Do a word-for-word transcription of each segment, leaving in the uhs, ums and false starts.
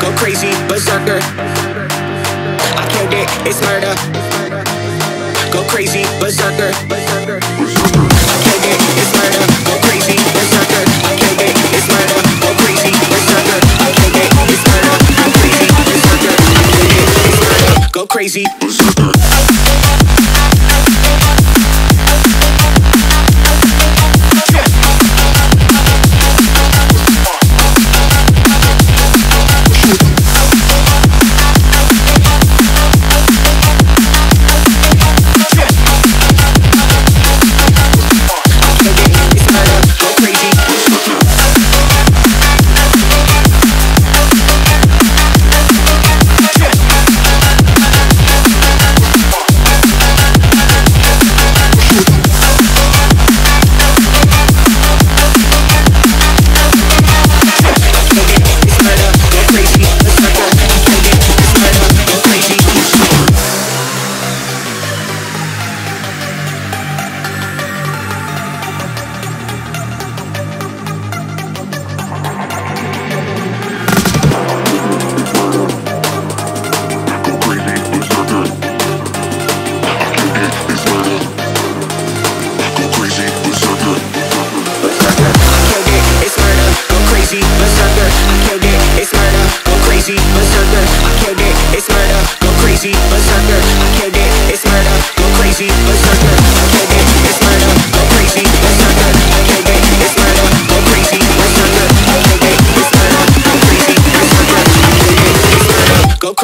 Go crazy, berserker. I killed it, it's murder. Go crazy, berserker. I killed it, it's murder. Go crazy, berserker. I killed it, it's murder. Go crazy, berserker. I killed it, it's murder. Go crazy, berserker. I killed it, it's murder. Go crazy, berserker.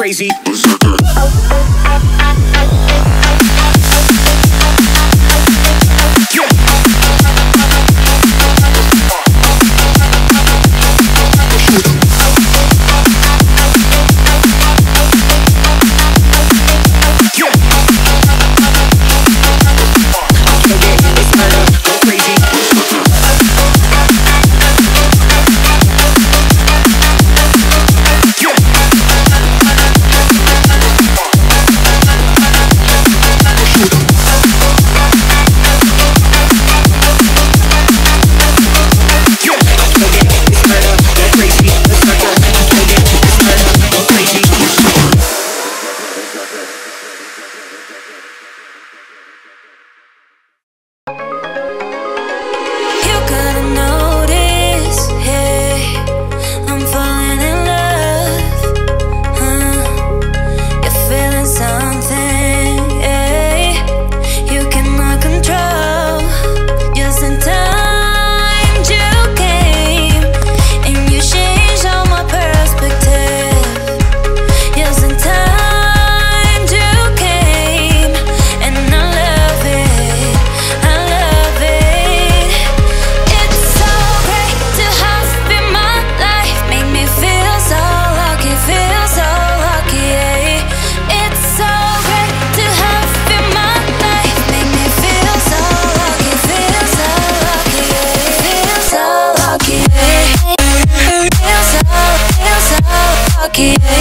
Crazy. Yeah.